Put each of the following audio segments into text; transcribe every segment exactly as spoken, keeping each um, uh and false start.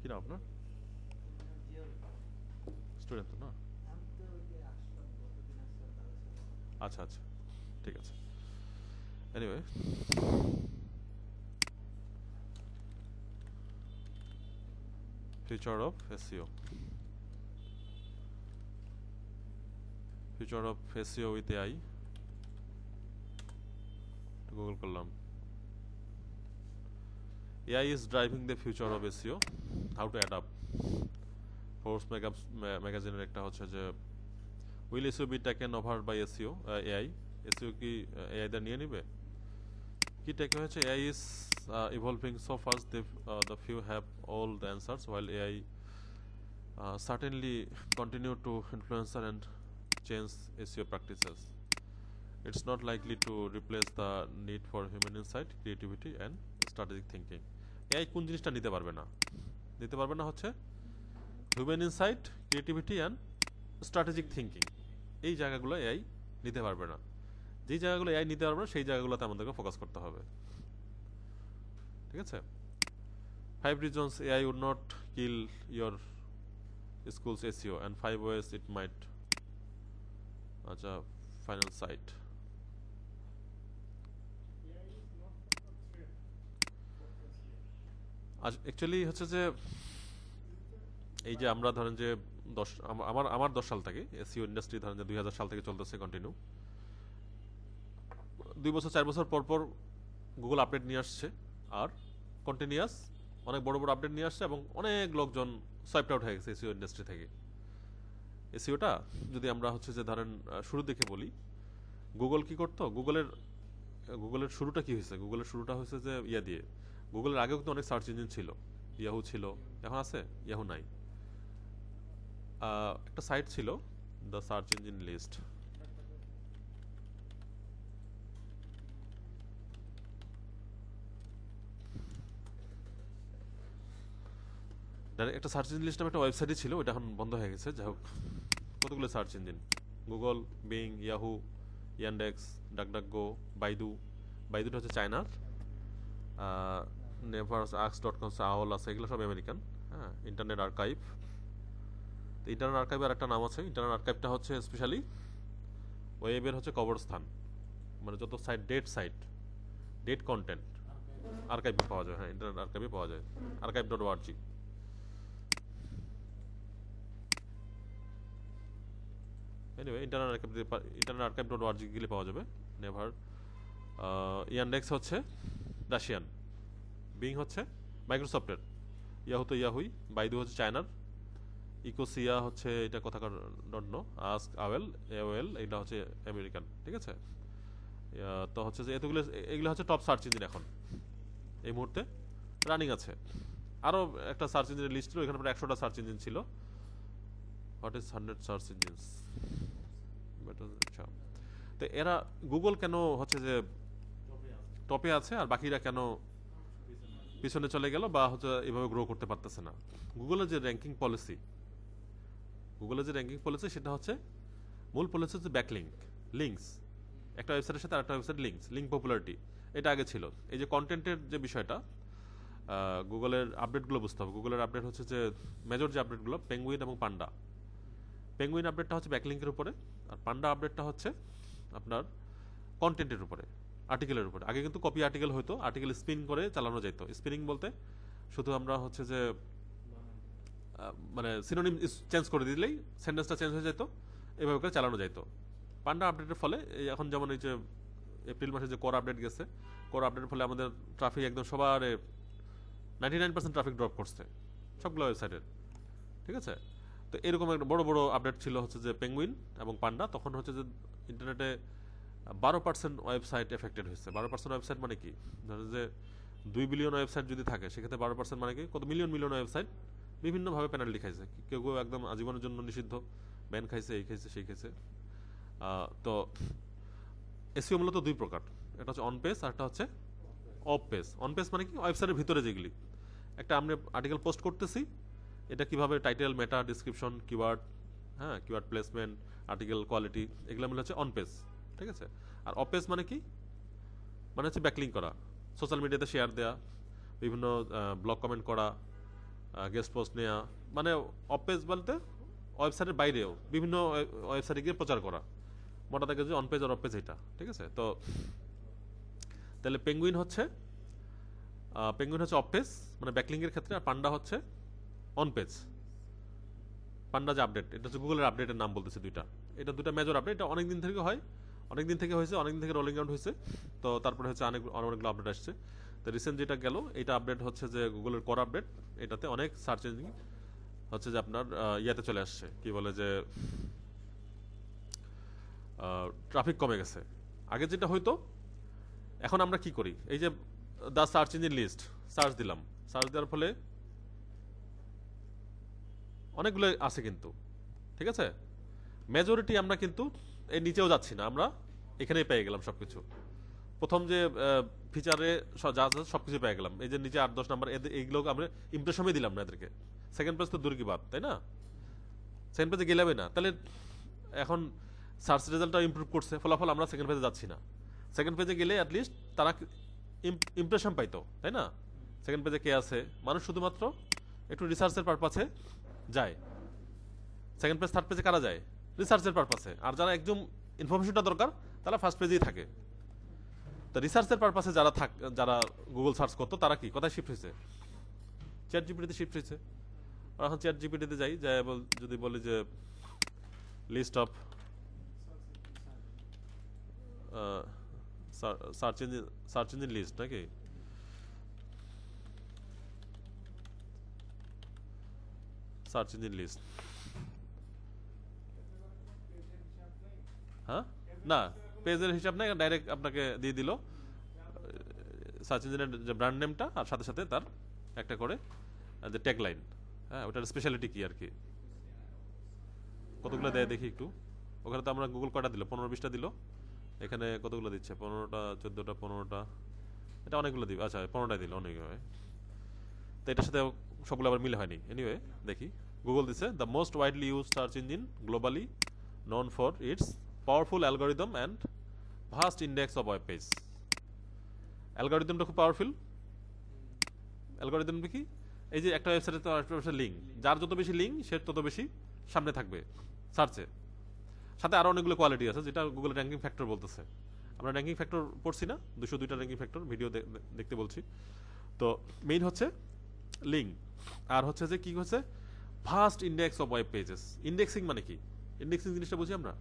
কি না আপনার স্টুডেন্ট তো না? আচ্ছা আচ্ছা ঠিক আছে। Anyway future of SEO, future of SEO with AI Google করলাম। A I is driving the future of S E O. How to adapt? Forbes magazine এর একটা হচ্ছে যে will S E O be taken over by S E O? Uh, A I? S E O কি uh, A I দের নিয়ে নেবে? কি টেকে হচ্ছে A I is uh, evolving so fast that uh, the few have all the answers, while A I uh, certainly continue to influence and change S E O practices. It's not likely to replace the need for human insight, creativity, and strategic thinking. A I কোন জিনিসটা নিতে পারবে না, নিতে পারবে না হচ্ছে human insight, creativity and strategic thinking. এই জায়গাগুলো এআই নিতে পারবে না। যেই জায়গাগুলো এআই নিতে পারবে না সেই জায়গাগুলোতে আমাদেরকে ফোকাস করতে হবে, ঠিক আছে? Five reasons AI would not kill your schools SEO and five ways it might. আচ্ছা ফাইনাল সাইট আজ অ্যাকচুয়ালি হচ্ছে যে এই যে আমরা ধরেন যে দশ আমার আমার দশ সাল থেকে এসইও ইন্ডাস্ট্রি ধরেন যে দুই হাজার সাল থেকে চলতেছে কন্টিনিউ। দুই বছর চার বছর পর পর গুগল আপডেট নিয়ে আসছে, আর কন্টিনিউয়াস অনেক বড় বড় আপডেট নিয়ে আসছে এবং অনেক লোকজন সোয়াইপ আউট হয়ে গেছে এসইও ইন্ডাস্ট্রি থেকে। এসইওটা যদি আমরা হচ্ছে যে ধরেন শুরু থেকে বলি, গুগল কি করতো? গুগলের গুগলের শুরুটা কি হয়েছে? গুগলের শুরুটা হয়েছে যে ইয়া দিয়ে। গুগলের আগেও কিন্তু অনেক সার্চ ইঞ্জিন ছিল, ইয়াহু ছিল, এখন আছে ইয়াহু নাই। একটা সাইট ছিল দ্য সার্চ ইঞ্জিন লিস্ট, একটা সার্চ ইঞ্জিন লিস্ট নামে একটা ওয়েবসাইটই ছিল, ওটা এখন বন্ধ হয়ে গেছে। যাই হোক, কতগুলো search engine, Google, Bing, Yahoo, Yandex, DuckDuckGo, Baidu. বাইদুটা হচ্ছে চায়নার, নেভার আক্স ডট কম, আওল আছে, এগুলো সব আমেরিকান। হ্যাঁ, ইন্টারনেট আর্কাইভ, ইন্টারনেট আর্কাইভের একটা নাম আছে। ইন্টারনেট আর্কাইভটা হচ্ছে স্পেশালি ওয়েবের হচ্ছে কবরস্থান, মানে যত site date site date content আর্কাইভে পাওয়া যায়। হ্যাঁ, ইন্টারনেট আর্কাইভে পাওয়া যায়, archive dot O R G. Anyway internet archive, internet archive dot O R G গেলে পাওয়া যাবে। নেভার ইয়ানডেক্স হচ্ছে রাশিয়ান, বিং হচ্ছে মাইক্রোসফটের, ইয়াহু তো ইয়াহুই, বাইদু হচ্ছে চায়নার, ইকোসিয়া হচ্ছে এটা কোথাকার ডট নো, আস্ক, আওয়েল, এওএল এটা হচ্ছে আমেরিকান, ঠিক আছে? তো হচ্ছে যে এতগুলো এগুলো হচ্ছে টপ সার্চ ইঞ্জিন এখন এই মুহূর্তে রানিং আছে। আরও একটা সার্চ ইঞ্জিনের লিস্ট ছিল, এখানে প্রায় একশোটা সার্চ ইঞ্জিন ছিল। What is hundred search engines? তো এরা গুগল কেন হচ্ছে যে টপে আছে আর বাকিরা কেন পিছনে চলে গেল বা হচ্ছে এভাবে গ্রো করতে পারতেছে না? গুগলের যে র্যাঙ্কিং পলিসি, গুগলের যে র্যাঙ্কিং পলিসি সেটা হচ্ছে মূল পলিসি হচ্ছে ব্যাকলিঙ্ক, লিঙ্কস, একটা ওয়েবসাইটের সাথে আরেকটা ওয়েবসাইট লিঙ্কস, লিঙ্ক পপুলারিটি। এটা আগে ছিল। এই যে কন্টেন্টের যে বিষয়টা, গুগলের আপডেটগুলো বুঝতে হবে। গুগলের আপডেট হচ্ছে যে মেজর যে আপডেটগুলো পেঙ্গুইন এবং পান্ডা। পেঙ্গুইন আপডেটটা হচ্ছে ব্যাকলিঙ্কের উপরে, আর পান্ডা আপডেটটা হচ্ছে আপনার কন্টেন্টের উপরে, আর্টিকেলের উপরে। আগে কিন্তু কপি আর্টিকেল হইতো, আর্টিকেল স্পিন করে চালানো যেত। স্পিনিং বলতে শুধু আমরা হচ্ছে যে মানে সিনোনিম চেঞ্জ করে দিলেই সেন্টেন্সটা চেঞ্জ হয়ে যেত, এভাবে করে চালানো যেত। পান্ডা আপডেটের ফলে এখন যেমন এই যে এপ্রিল মাসে যে কোর আপডেট গেছে, কোর আপডেটের ফলে আমাদের ট্রাফিক একদম সবার ninety nine percent traffic drop করছে সবগুলো ওয়েবসাইটের, ঠিক আছে? তো এরকম একটা বড়ো বড়ো আপডেট ছিল হচ্ছে যে পেঙ্গুইন এবং পান্ডা। তখন হচ্ছে যে ইন্টারনেটে বারো পার্সেন্ট ওয়েবসাইট এফেক্টেড হয়েছে। বারো পার্সেন্ট ওয়েবসাইট মানে কি? ধরেন যে দুই বিলিয়ন ওয়েবসাইট যদি থাকে সেক্ষেত্রে বারো পার্সেন্ট মানে কি? কত মিলিয়ন মিলিয়ন ওয়েবসাইট বিভিন্নভাবে পেনাল্টি খাইছে। কেউ কেউ একদম আজীবনের জন্য নিষিদ্ধ, ব্যান খাইছে, এই খাইছে, সেই খাইছে। তো এসইও মূলত দুই প্রকার, একটা হচ্ছে অন পেজ আর একটা হচ্ছে অফ পেজ। অন পেজ মানে কি? ওয়েবসাইটের ভিতরে যেগুলি, একটা আমরা আর্টিকেল পোস্ট করতেছি, এটা কীভাবে টাইটেল, মেটা, ডিসক্রিপশন, কিওয়ার্ড, হ্যাঁ কিওয়ার্ড প্লেসমেন্ট, আর্টিকেল কোয়ালিটি, এগুলো মিলে হচ্ছে অন পেজ, ঠিক আছে? আর অপেজ মানে কি? মানে হচ্ছে ব্যাকলিং করা, সোশ্যাল মিডিয়াতে শেয়ার দেওয়া, বিভিন্ন ব্লগ কমেন্ট করা, গেস্ট পোস্ট নেওয়া, মানে অফ পেজ বলতে ওয়েবসাইটের বাইরেও বিভিন্ন ওয়েবসাইটে গিয়ে প্রচার করা, মোটা থাকে যে অন পেজ আর অফ পেজ এটা, ঠিক আছে। তো তাহলে পেঙ্গুইন হচ্ছে পেঙ্গুইন হচ্ছে অফ পেজ মানে ব্যাকলিংয়ের ক্ষেত্রে, আর পান্ডা হচ্ছে অন পেজ। পান্ডা যে আপডেট, এটা হচ্ছে গুগলের আপডেটের নাম বলতেছে দুইটা, এটা দুটা মেজর আপডেট, এটা অনেক দিন থেকে হয়, অনেক দিন থেকে হয়েছে, অনেক দিন থেকে রোলিং আউট হয়েছে। তো তারপরে হচ্ছে অনেক অনেকগুলো আপডেট আসছে। তো রিসেন্ট যেটা গেল এটা আপডেট হচ্ছে যে গুগলের কোর আপডেট, এটাতে অনেক সার্চ ইঞ্জিন হচ্ছে যে আপনার ইয়াতে চলে আসছে, কি বলে যে ট্রাফিক কমে গেছে। আগে যেটা হইতো, এখন আমরা কি করি, এই যে the search engine list, search দিলাম, সার্চ দেওয়ার ফলে অনেকগুলো আছে কিন্তু, ঠিক আছে, মেজরিটি আমরা কিন্তু এর নিচেও যাচ্ছি না, আমরা এখানেই পেয়ে গেলাম সব কিছু, প্রথম যে ফিচারে যা সব কিছু পেয়ে গেলাম। এই যে নিচে আট দশ নাম্বার, এদের এইগুলোকে আমরা ইমপ্রেশনই দিলাম না এদেরকে, সেকেন্ড পেজ তো দূর কি বাদ, তাই না, সেকেন্ড পেজে গেলামই না। তাহলে এখন সার্চ রেজাল্টটাও ইম্প্রুভ করছে, ফলাফল আমরা সেকেন্ড পেজে যাচ্ছি না, সেকেন্ড পেজে গেলে অ্যাটলিস্ট তারা ইমপ্রেশন পাইতো, তাই না, সেকেন্ড পেজে কে আছে, মানুষ শুধুমাত্র একটু রিসার্চের পারপাসে যায়, সেকেন্ড পেজ থার্ড পেজে কারা যায়, রিসার্চের পারপাসে, আর যারা একদম ইনফরমেশনটা দরকার তারা ফার্স্ট পেজেই থাকে। তো রিসার্চের পারপাসে যারা থাক যারা গুগল সার্চ করতো তারা কি কোথায় শিফট হয়েছে, চ্যাট জিপিটিতে শিফট হয়েছে। এখন চ্যাট জিপিটিতে যাই, যাই যদি বলি যে list of search engine search engine list নাকি, সার্চ ইঞ্জিন লিস্ট, হ্যাঁ না পেজের হিসাব নেই, ডাইরেক্ট আপনাকে দিয়ে দিল সার্চ ইঞ্জিনের যে ব্র্যান্ড নেমটা আর সাথে সাথে তার একটা করে যে ট্যাগলাইন, হ্যাঁ ওটার স্পেশালিটি কী আর কি। কতগুলো দেয় দেখি একটু, ওখানে তো আমরা গুগল কটা দিল, পনেরো বিশটা দিল, এখানে কতগুলো দিচ্ছে, পনেরোটা চোদ্দোটা পনেরোটা, এটা অনেকগুলো দিবে, আচ্ছা পনেরোটাই দিল অনেক, তো এটার সাথে সবগুলো আবার মিল হয়নি। এনিওয়ে দেখি, গুগল দিচ্ছে the most widely use search engine globally known for its powerful algorithm and vast index of web pages. Algorithm টা খুব পাওয়ারফুল, অ্যালগোরিদম কি, এই যে একটা ওয়েবসাইটে তো আরেকটা ওয়েবসাইটে লিঙ্ক, যার যত বেশি লিঙ্ক সে তত বেশি সামনে থাকবে সার্চে। সাথে আরও অনেকগুলো কোয়ালিটি আছে যেটা গুগল র্যাঙ্কিং ফ্যাক্টর বলতেছে, আমরা র্যাঙ্কিং ফ্যাক্টর পড়ছি না, দুশো দুইটা র্যাঙ্কিং ফ্যাক্টর ভিডিও দেখতে বলছি। তো মেইন হচ্ছে লিঙ্ক, আর হচ্ছে যে কী হচ্ছে vast index of web pages. Indexing মানে কি, ইন্ডেক্সিং জিনিসটা বুঝি আমরা,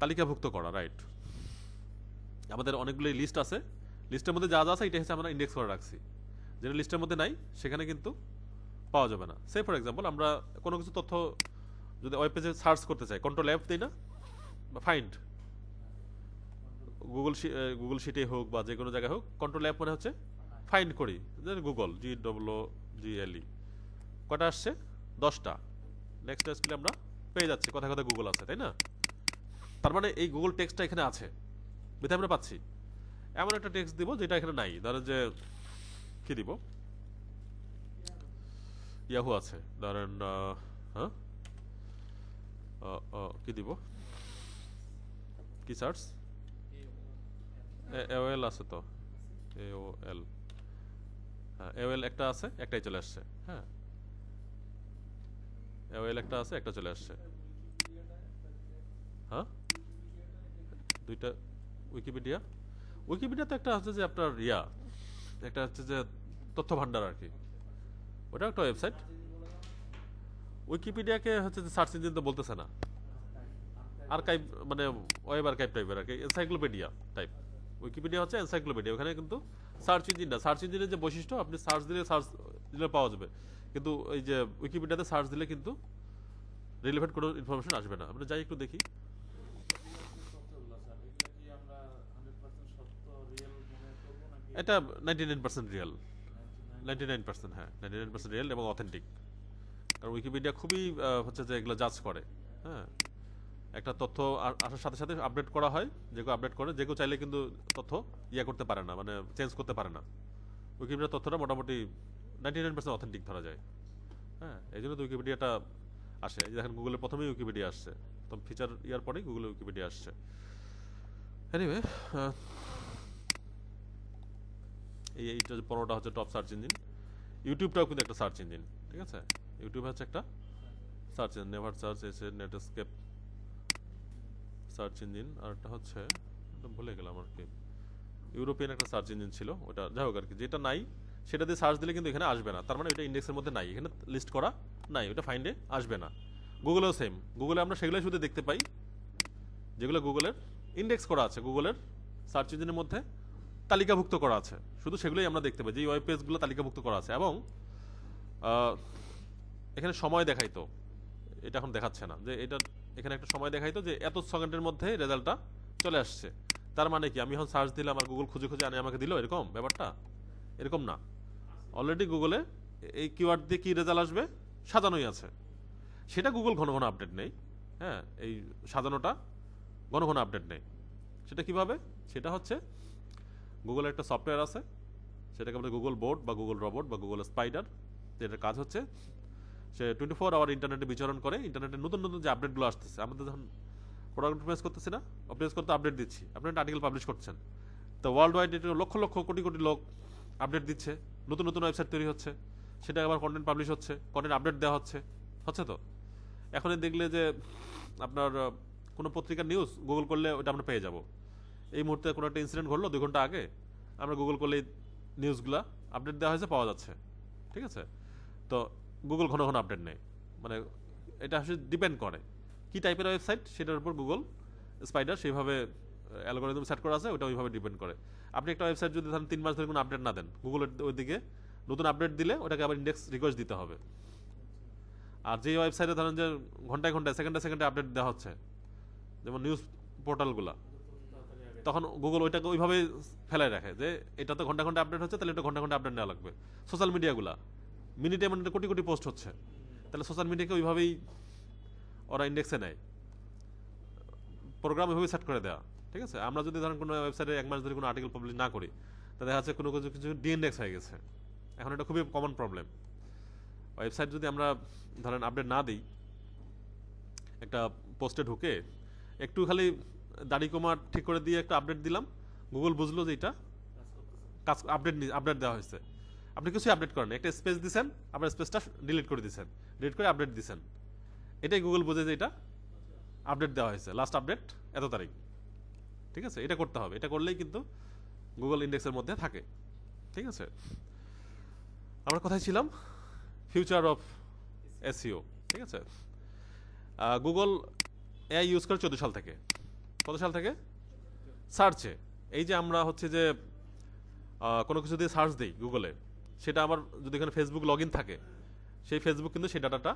তালিকাভুক্ত করা, রাইট। আমাদের অনেকগুলো লিস্ট আছে, লিস্টের মধ্যে যা যা আছে এটা হচ্ছে আমরা ইন্ডেক্স করে রাখছি, যেটা লিস্টের মধ্যে নাই সেখানে কিন্তু পাওয়া যাবে না। সে ফর এক্সাম্পল আমরা কোনো কিছু তথ্য যদি ওয়েব পেজে সার্চ করতে চাই, কন্ট্রোল অ্যাপ দিই না বা ফাইন্ড, গুগল গুগল শিটে হোক বা যে কোনো জায়গায় হোক, কন্ট্রোল অ্যাপ মানে হচ্ছে ফাইন্ড করি, যে গুগল জি ডব্লু জি এল ই, কটা আসছে দশটা, নেক্সট আসলে আমরা পেয়ে যাচ্ছে কথা কথা গুগল আছে, তাই না, তার মানে এই গুগল টেক্সটটা এখানে আছে বিধায় আমরা পাচ্ছি। এমন একটা টেক্সট দিব যেটা এখানে নাই, ধরেন যে কি দিব, ইয়াহু আছে ধরেন, হ্যাঁ কি দিব, কি সার্চ, এ ও এল আছে তো, এ ও এল, হ্যাঁ এ ও এল একটা আছে, একটাই চলে আসছে, হ্যাঁ এ ও এল একটা আছে একটা চলে আসছে, হ্যাঁ দুইটা উইকিপিডিয়া, উইকিপিডিয়া তো একটা আছে যে আপনার ইয়া, একটা হচ্ছে যে তথ্য ভান্ডার আর কি, ওটা একটা ওয়েবসাইট। উইকিপিডিয়াকে হচ্ছে যে সার্চ ইঞ্জিন তো বলতেছে না, আর্কাইভ মানে ওয়েব আর্কাইভ টাইপের আর কি, এনসাইক্লোপিডিয়া টাইপ। উইকিপিডিয়া হচ্ছে এনসাইক্লোপিডিয়া, ওখানে কিন্তু সার্চ ইঞ্জিন না, সার্চ ইঞ্জিনের যে বৈশিষ্ট্য আপনি সার্চ দিলে সার্চ দিলে পাওয়া যাবে, কিন্তু এই যে উইকিপিডিয়াতে সার্চ দিলে কিন্তু রিলেভেন্ট কোনো ইনফরমেশন আসবে না। আমরা যাই একটু দেখি, এটা ninety nine percent real, ninety nine percent হ্যাঁ নাইনটি নাইন পার্সেন্ট রিয়েল এবং অথেন্টিক, কারণ উইকিপিডিয়া খুবই হচ্ছে যে এগুলো জাজ করে। হ্যাঁ একটা তথ্য আসার সাথে সাথে আপডেট করা হয়, যে কেউ আপডেট করে, যে কেউ চাইলে কিন্তু তথ্য ইয়ে করতে পারে না, মানে চেঞ্জ করতে পারে না। উইকিপিডিয়ার তথ্যটা মোটামুটি নাইনটি নাইন পার্সেন্ট অথেন্টিক ধরা যায়, হ্যাঁ এই জন্য তো উইকিপিডিয়াটা আসে। দেখেন গুগলে প্রথমেই উইকিপিডিয়া আসছে, তো ফিচার ইয়ার পরেই গুগলে উইকিপিডিয়া আসছে। এনিওয়ে এইটা পনেরোটা হচ্ছে টপ সার্চ ইঞ্জিন, ইউটিউবটাও কিন্তু একটা সার্চ ইঞ্জিন, ঠিক আছে। ইউটিউব হচ্ছে একটা সার্চ ইঞ্জিন, নেভার সার্চ এসে নেটস্কেপ সার্চ ইঞ্জিন, আর একটা হচ্ছে ভুলে গেলাম আর কি, ইউরোপিয়ান একটা সার্চ ইঞ্জিন ছিল ওটা, যাই হোক আর কি, যেটা নাই সেটা দিয়ে সার্চ দিলে কিন্তু এখানে আসবে না, তার মানে ওইটা ইন্ডেক্সের মধ্যে নাই, এখানে লিস্ট করা নাই, ওটা ফাইন্ডে আসবে না। গুগলেও সেম, গুগলে আমরা সেগুলোই শুধু দেখতে পাই যেগুলো গুগলের ইন্ডেক্স করা আছে, গুগলের সার্চ ইঞ্জিনের মধ্যে তালিকাভুক্ত করা আছে, শুধু সেগুলোই আমরা দেখতে পাই, যে ওয়েব পেজগুলো তালিকাভুক্ত করা আছে। এবং এখানে সময় দেখাইতো, এটা এখন দেখাচ্ছে না, যে এটা এখানে একটা সময় দেখাইতো যে এত সেকেন্ডের মধ্যে রেজাল্টটা চলে আসছে। তার মানে কি আমি এখন সার্চ দিলাম আর গুগল খুঁজে খুঁজে আনে আমাকে দিল, এরকম ব্যাপারটা এরকম না। অলরেডি গুগলে এই কিওয়ার্ড দিয়ে কী রেজাল্ট আসবে সাজানোই আছে, সেটা গুগল ঘন ঘন আপডেট নেই। হ্যাঁ, এই সাজানোটা ঘন ঘন আপডেট নেই। সেটা কিভাবে? সেটা হচ্ছে গুগলের একটা সফটওয়্যার আছে, সেটাকে বলে গুগল বোর্ড বা গুগল রোবট বা গুগল স্পাইডার। এটার কাজ হচ্ছে সে টোয়েন্টি ফোর আওয়ার ইন্টারনেটে বিচরণ করে, ইন্টারনেটের নতুন নতুন যে আপডেটগুলো আসতেছে, আমাদের যখন প্রোডাক্ট অপটিমাইজ করতেছি না, অপটিমাইজ করতে আপডেট দিচ্ছি, আপনি একটা আর্টিকেল পাবলিশ করছেন, তো ওয়ার্ল্ড ওয়াইড লক্ষ লক্ষ কোটি কোটি লোক আপডেট দিচ্ছে, নতুন নতুন ওয়েবসাইট তৈরি হচ্ছে, সেটা আবার কন্টেন্ট পাবলিশ হচ্ছে, কন্টেন্ট আপডেট দেওয়া হচ্ছে, হচ্ছে তো এখনই দেখলে যে আপনার কোনো পত্রিকার নিউজ গুগল করলে ওটা আমরা পেয়ে যাব। এই মুহূর্তে কোনো একটা ইনসিডেন্ট ঘটলো দুই ঘন্টা আগে, আমরা গুগল করলে নিউজগুলো আপডেট দেওয়া হয়েছে, পাওয়া যাচ্ছে, ঠিক আছে। তো গুগল ঘন ঘন আপডেট নেয়, মানে এটা আসলে ডিপেন্ড করে কী টাইপের ওয়েবসাইট, সেটার উপর গুগল স্পাইডার সেইভাবে অ্যালগোরিদম সেট করা আছে, ওটা ওইভাবে ডিপেন্ড করে। আপনি একটা ওয়েবসাইট যদি ধরেন তিন মাস ধরে কোনো আপডেট না দেন, গুগল ওইদিকে নতুন আপডেট দিলে ওটাকে আবার ইন্ডেক্স রিকোয়েস্ট দিতে হবে। আর যে ওয়েবসাইটে ধরেন যে ঘন্টায় ঘন্টায় সেকেন্ডে সেকেন্ডে আপডেট দেওয়া হচ্ছে, যেমন নিউজ পোর্টালগুলো, তখন গুগল ওইটাকে ওইভাবেই ফেলায় রাখে যে এটা তো ঘন্টা ঘন্টা আপডেট হচ্ছে, তাহলে এটা ঘন্টা ঘন্টা আপডেট নেওয়া লাগবে। সোশ্যাল মিডিয়াগুলো মিনিটে মিনিটে কোটি কোটি পোস্ট হচ্ছে, তাহলে সোশ্যাল মিডিয়াকে ওইভাবেই ওরা ইন্ডেক্সে নেয়, প্রোগ্রাম ওইভাবে সেট করে দেওয়া, ঠিক আছে। আমরা যদি ধরেন কোনো ওয়েবসাইটে এক মাস ধরে কোনো আর্টিকেল পাবলিশ না করি, তা দেখা যাচ্ছে কোনো কিছু কিছু ডিইন্ডেক্স হয়ে গেছে। এখন এটা খুবই কমন প্রবলেম, ওয়েবসাইট যদি আমরা ধরেন আপডেট না দিই, একটা পোস্টে ঢুকে একটু খালি দাড়ি কমা ঠিক করে দিয়ে একটা আপডেট দিলাম, গুগল বুঝলো যে এটা কাজ আপডেট আপডেট দেওয়া হয়েছে, আপনি কিছুই আপডেট করেন, একটা স্পেস দিচ্ছেন, আপনার স্পেসটা ডিলিট করে দিচ্ছেন, ডিলিট করে আপডেট দিচ্ছেন, এটাই গুগল বোঝে যে এটা আপডেট দেওয়া হয়েছে, লাস্ট আপডেট এত তারিখ, ঠিক আছে। এটা করতে হবে, এটা করলেই কিন্তু গুগল ইন্ডেক্সের মধ্যে থাকে, ঠিক আছে। আমরা কোথায় ছিলাম? ফিউচার অফ এসইও, ঠিক আছে। গুগল এআই ইউজ করে চোদ্দো সাল থেকে, কত সাল থেকে? সার্চে। এই যে আমরা হচ্ছে যে কোনো কিছু দিয়ে সার্চ দিই গুগলে, সেটা আমার যদি এখানে ফেসবুক লগ ইন থাকে, সেই ফেসবুক কিন্তু সেই ডাটাটা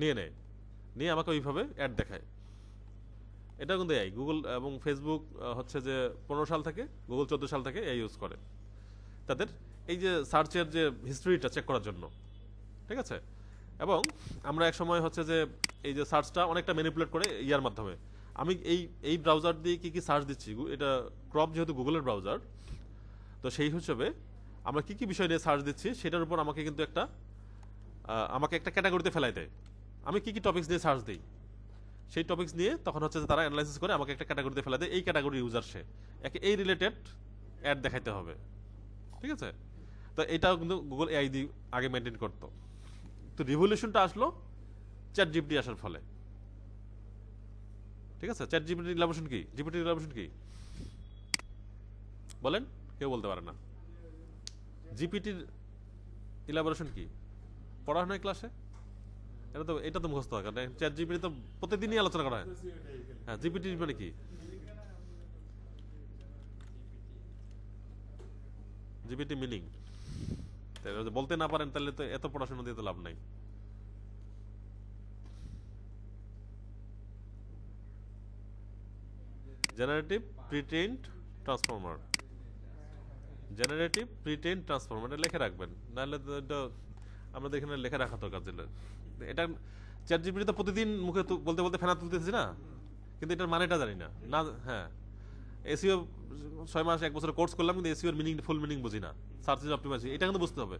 নিয়ে নেয়, নিয়ে আমাকে ওইভাবে অ্যাড দেখায়, এটা কিন্তু এআই। গুগল এবং ফেসবুক হচ্ছে যে পনেরো সাল থেকে, গুগল চোদ্দো সাল থেকে এআই ইউজ করে তাদের এই যে সার্চের যে হিস্ট্রিটা চেক করার জন্য, ঠিক আছে। এবং আমরা এক সময় হচ্ছে যে এই যে সার্চটা অনেকটা ম্যানিপুলেট করে ইয়ার মাধ্যমে, আমি এই এই ব্রাউজার দিয়ে কী কী সার্চ দিচ্ছি, এটা ক্রপ যেহেতু গুগলের ব্রাউজার, তো সেই হিসেবে আমরা কী কী বিষয় নিয়ে সার্চ দিচ্ছি সেটার উপর আমাকে কিন্তু একটা আমাকে একটা ক্যাটাগরিতে ফেলাই দেয়। আমি কী কী টপিক্স নিয়ে সার্চ দিই, সেই টপিক্স নিয়ে তখন হচ্ছে যে তারা অ্যানালাইসিস করে আমাকে একটা ক্যাটাগরিতে ফেলাই দেয়, এই ক্যাটাগরির ইউজার সে, একে এই রিলেটেড অ্যাড দেখাইতে হবে, ঠিক আছে। তো এটাও কিন্তু গুগল এআই দিয়ে আগে মেনটেন করতো। তো রিভলিউশনটা আসলো চ্যাট জিপিটি আসার ফলে, ঠিক আছে। চ্যাট জিপিটি রিভলিউশন কি? জিপিটি রিভলিউশন কি বলেন? কেউ বলতে পারে না। জিপিটির ইলাবোরেশন কি? পড়ানো হয় ক্লাসে, এটা তো এটা তো মুখস্থ হয়, কারণ চ্যাট জিপিটি তো প্রতিদিনই আলোচনা করা হয়। হ্যাঁ, জিপিটি মানে কি? জিপিটি মিনিং বলতে না পারেন তাহলে তো এত পড়াশোনা দিয়ে তো লাভ নাই। Generative pretend transformer, generative pretend transformer, এটা লিখে রাখবেন, নাহলে আমাদের এখানে লেখা রাখা তো কাজে। এটা চ্যাট জিপিটি তো প্রতিদিন মুখে বলতে বলতে ফেনা তুলতেছি না, কিন্তু এটার মানেটা জানি না না। হ্যাঁ, এসইও ছয় মাস এক বছর কোর্স করলাম, কিন্তু এসইওর মিনিং ফুল মিনিং বুঝি না, সার্চ ইঞ্জিন অপটিমাইজেশন, এটা কিন্তু বুঝতে হবে।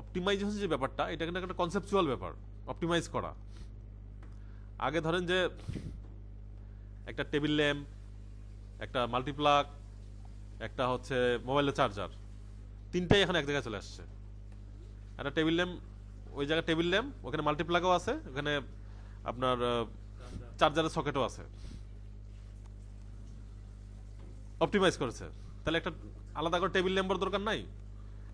অপটিমাইজেশন যে ব্যাপারটা, এটা কিন্তু একটা কনসেপচুয়াল ব্যাপার, অপটিমাইজ করা। আগে ধরেন যে একটা টেবিল ল্যাম্প, একটা মাল্টিপ্লাগ, একটা হচ্ছে মোবাইলের চার্জার, তিনটাই এখন এক জায়গায় চলে আসছে। একটা টেবিল ল্যাম্প, ওই জায়গায় টেবিল ল্যাম্প, ওখানে মাল্টিপ্লাগও আছে, ওখানে আপনার চার্জারের সকেটও আছে, অপটিমাইজ করেছে। তাহলে একটা আলাদা করে টেবিল ল্যাম্পের দরকার নাই,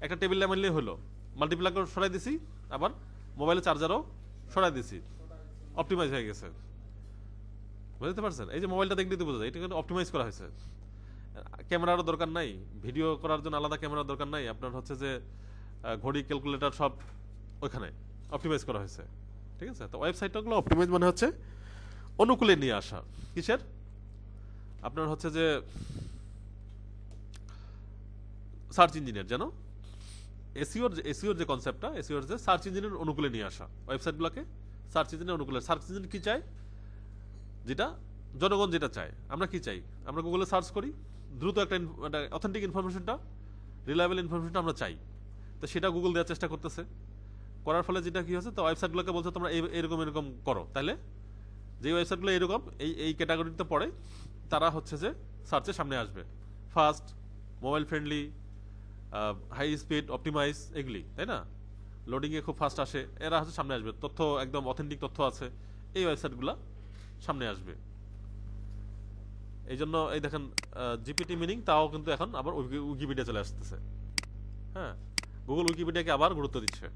একটা টেবিল ল্যাম্প হলেই হলো। মাল্টিপ্লাগও সরাই দিছি, আবার মোবাইলের চার্জারও সরাই দিছি, অপটিমাইজ হয়ে গেছে। বুঝতে পারছেন? এই যে মোবাইলটা দেখলেই তো বোঝা যায় এটা কিন্তু অপটিমাইজ করা হয়েছে। ক্যামেরারও দরকার নাই, ভিডিও করার জন্য আলাদা ক্যামেরার দরকার নাই, আপনার হচ্ছে যে ঘড়ি, ক্যালকুলেটর সব ওইখানে অপটিমাইজ করা হয়েছে। ঠিক আছে? তো ওয়েবসাইটগুলো অপটিমাইজ মানে হচ্ছে অনুকূলে নিয়ে আসা। কিসের? আপনার হচ্ছে যে সার্চ ইঞ্জিনের, যেন এসইওর এসইওর যে কনসেপ্টটা, এসইওর যে সার্চ ইঞ্জিনের অনুকূলে নিয়ে আসা ওয়েবসাইটগুলোকে, সার্চ ইঞ্জিনের অনুকূলে। সার্চ ইঞ্জিন কি চায়? যেটা জনগণ যেটা চায়। আমরা কি চাই? আমরা গুগলে সার্চ করি, দ্রুত একটা অথেন্টিক ইনফরমেশনটা, রিলায়েবল ইনফরমেশনটা আমরা চাই। তো সেটা গুগল দেওয়ার চেষ্টা করতেছে। করার ফলে যেটা কী হচ্ছে, তো ওয়েবসাইটগুলোকে বলছে তোমরা এরকম এরকম করো। তাহলে যেই ওয়েবসাইটগুলো এরকম এই এই ক্যাটাগরিতে পড়ে, তারা হচ্ছে যে সার্চের সামনে আসবে। Fast, mobile friendly, high speed, optimize, এগুলি, তাই না? লোডিংয়ে খুব ফাস্ট আসে, এরা হচ্ছে সামনে আসবে। তথ্য একদম অথেন্টিক তথ্য আছে, এই ওয়েবসাইটগুলো সামনে আসবে। এই জন্য এই দেখেন জিপিটি মিনিং, তাও কিন্তু এখন আবার উইকিপিডিয়া চলে আসতেছে। হ্যাঁ, গুগল উইকিপিডিয়াকে আবার গুরুত্ব দিচ্ছে।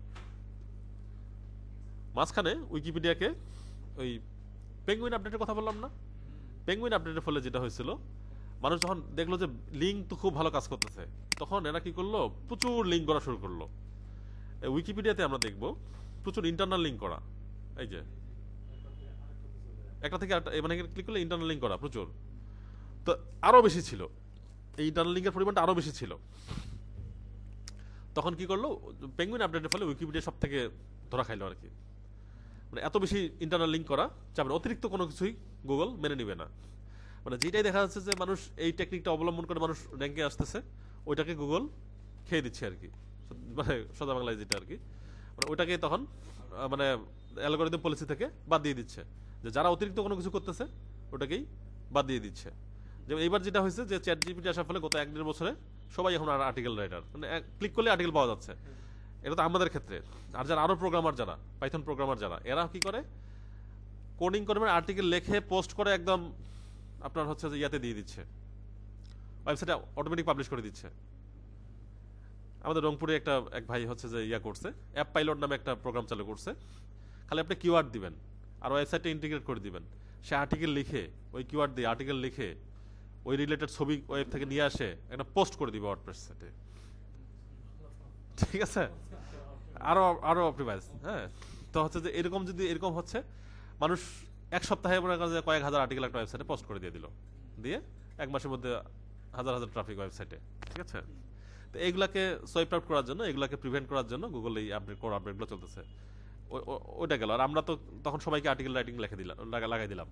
মাঝখানে উইকিপিডিয়াকে ওই পেঙ্গুইন আপডেটের কথা বললাম না? পেঙ্গুইন আপডেটের ফলে যেটা হয়েছিল, মানুষ যখন দেখলো যে লিঙ্ক তো খুব ভালো কাজ করতেছে, তখন এরা কি করলো, প্রচুর লিঙ্ক করা শুরু করলো। উইকিপিডিয়াতে আমরা দেখব প্রচুর ইন্টারনাল লিঙ্ক করা, এই যে একটা থেকে মানে ক্লিক করলে ইন্টারনাল লিঙ্ক করা প্রচুর। তো আরও বেশি ছিল, এই ইন্টারনাল লিঙ্কের পরিমাণটা আরও বেশি ছিল। তখন কি করলো, পেঙ্গুইন আপডেটের ফলে উইকিপিডিয়া সব থেকে ধরা খাইলো আর কি। মানে এত বেশি ইন্টারনাল লিঙ্ক করা চাবে না, অতিরিক্ত কোনো কিছুই গুগল মেনে নেবে না। মানে যেটাই দেখা যাচ্ছে যে মানুষ এই টেকনিকটা অবলম্বন করে মানুষ র্যাঙ্কে আসতেছে, ওইটাকে গুগল খেয়ে দিচ্ছে আর কি। মানে সদা বাংলায় যেটা আর কি, মানে ওইটাকেই তখন মানে অ্যালগরিদম পলিসি থেকে বাদ দিয়ে দিচ্ছে, যে যারা অতিরিক্ত কোনো কিছু করতেছে ওটাকেই বাদ দিয়ে দিচ্ছে। যেমন এইবার যেটা হয়েছে যে চ্যাট জিপিটি আসার ফলে গত এক দেড় বছরে সবাই এখন আর আর্টিকেল রাইটার, মানে ক্লিক করলে আর্টিকেল পাওয়া যাচ্ছে। এটা তো আমাদের ক্ষেত্রে। আর যারা আরও প্রোগ্রামার, যারা পাইথন প্রোগ্রামার, যারা এরা কি করে, কোডিং করে মানে আর্টিকেল লেখে পোস্ট করে একদম আপনার হচ্ছে যে ইয়াতে দিয়ে দিচ্ছে, ওয়েবসাইটে অটোমেটিক পাবলিশ করে দিচ্ছে। আমাদের রংপুরে একটা এক ভাই হচ্ছে যে ইয়া করছে, অ্যাপ পাইলট নামে একটা প্রোগ্রাম চালু করছে। খালি আপনি কিওয়ার্ড দিবেন আর ওয়েবসাইটে ইন্টিগ্রেট করে দিবেন, সে আর্টিকেল লিখে ওই কিওয়ার্ড দিয়ে আর্টিকেল লিখে ওই রিলেটেড ছবি ওয়েব থেকে নিয়ে আসে, একটা পোস্ট করে দিবে ওয়ার্ডপ্রেসে। ঠিক আছে? আরো আরো অপটিমাইজ। হ্যাঁ, তো হচ্ছে যে এরকম যদি এরকম হচ্ছে মানুষ এক সপ্তাহে কয়েক হাজার আর্টিকেল একটা ওয়েবসাইটে পোস্ট করে দিয়ে দিল, দিয়ে এক মাসের মধ্যে হাজার হাজার ট্রাফিক ওয়েবসাইটে। ঠিক আছে? তো এইগুলাকে সোয়াইপ আউট করার জন্য, এগুলাকে প্রিভেন্ট করার জন্য গুগল এই আপডেট কোর আপডেটগুলো চলতেছে। ওইটা গেল। আর আমরা তো তখন সবাইকে আর্টিকেল রাইটিং লিখে দিলাম, লাগাই দিলাম।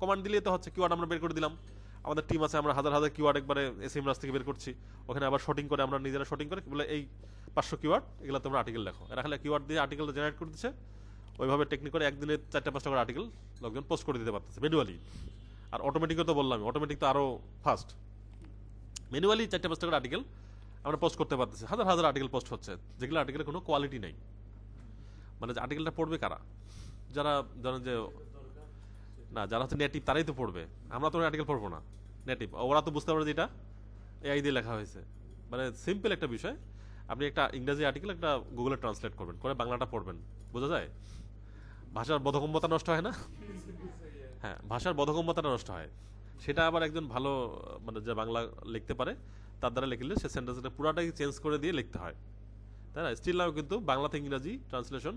কমান্ড দিলে তো হচ্ছে কিওয়ার্ড আমরা বের করে দিলাম। আমাদের টিম আছে, আমরা হাজার হাজার কিওয়ার্ড একবারে এসএম রাস থেকে বের করছি, ওখানে আবার শর্টিং করে আমরা নিজেরা শর্টিং করে বলে এই পাঁচশো কিওয়ার্ড, এগুলো তোমরা আর্টিকেল লেখো। এরা খালি কিওয়ার্ড দিয়ে আর্টিকেলটা জেনারেট করে দিচ্ছে। ওইভাবে টেকনিক করে একদিনে চারটা পাঁচটা করে আর্টিকেল লোকজন পোস্ট করে দিতে পারতেছে ম্যানুয়ালি। আর অটোমেটিকও তো বললাম, অটোমেটিক তো আরও ফাস্ট। ম্যানুয়ালি চারটা পাঁচটা করে আর্টিকেল আমরা পোস্ট করতে পারতেছি, হাজার হাজার আর্টিকেল পোস্ট হচ্ছে, যেগুলো আর্টিকেলের কোনো কোয়ালিটি নেই। মানে আর্টিকেলটা পড়বে কারা? যারা ধরেন যে না, যারা হচ্ছে নেটিভ, তারাই তো পড়বে। আমরা তো আর্টিকেল পড়বো না, নেটিভ। ওরা তো বুঝতে পারবে যে এটা এআই দিয়ে লেখা হয়েছে। মানে সিম্পল একটা বিষয়, আপনি একটা ইংরাজি আর্টিকেল একটা গুগলে ট্রান্সলেট করবেন, করে বাংলাটা পড়বেন। বোঝা যায়? ভাষার বোধগম্যতা নষ্ট হয় না? হ্যাঁ, ভাষার বোধগম্যতাটা নষ্ট হয়। সেটা আবার একজন ভালো মানে যে বাংলা লিখতে পারে তার দ্বারা লিখলে সে সেন্টেন্সটা পুরাটাই চেঞ্জ করে দিয়ে লিখতে হয়, তাই না? স্টিল নাও কিন্তু বাংলা থেকে ইংরাজি ট্রান্সলেশন